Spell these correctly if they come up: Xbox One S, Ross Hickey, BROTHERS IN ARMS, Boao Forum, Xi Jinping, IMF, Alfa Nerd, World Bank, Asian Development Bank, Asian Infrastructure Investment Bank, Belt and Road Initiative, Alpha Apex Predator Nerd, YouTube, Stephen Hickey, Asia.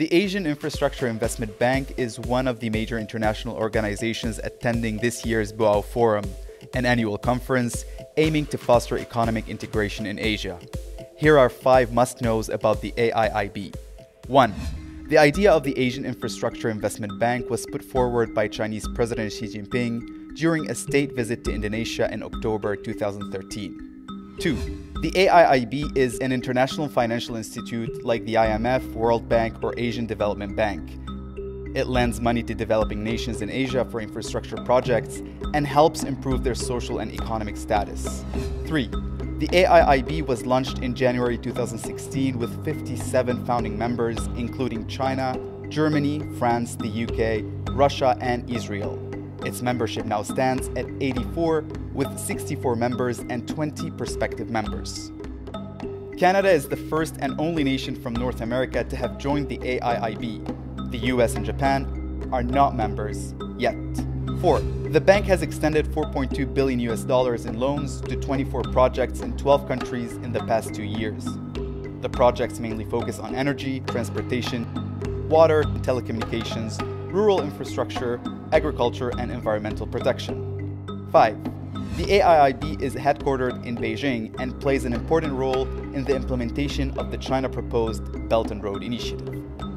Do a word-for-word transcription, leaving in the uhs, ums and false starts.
The Asian Infrastructure Investment Bank is one of the major international organizations attending this year's Boao Forum, an annual conference aiming to foster economic integration in Asia. Here are five must-knows about the A I I B. One. The idea of the Asian Infrastructure Investment Bank was put forward by Chinese President Xi Jinping during a state visit to Indonesia in October two thousand thirteen. Two. The A I I B is an international financial institute like the I M F, World Bank, or Asian Development Bank. It lends money to developing nations in Asia for infrastructure projects and helps improve their social and economic status. Three. The A I I B was launched in January two thousand sixteen with fifty-seven founding members, including China, Germany, France, the U K, Russia, and Israel. Its membership now stands at eighty-four, with sixty-four members and twenty prospective members. Canada is the first and only nation from North America to have joined the A I I B. The U S and Japan are not members yet. Four. The bank has extended four point two billion U S dollars in loans to twenty-four projects in twelve countries in the past two years. The projects mainly focus on energy, transportation, water, telecommunications, rural infrastructure, agriculture, and environmental protection. Five. The A I I B is headquartered in Beijing and plays an important role in the implementation of the China-proposed Belt and Road Initiative.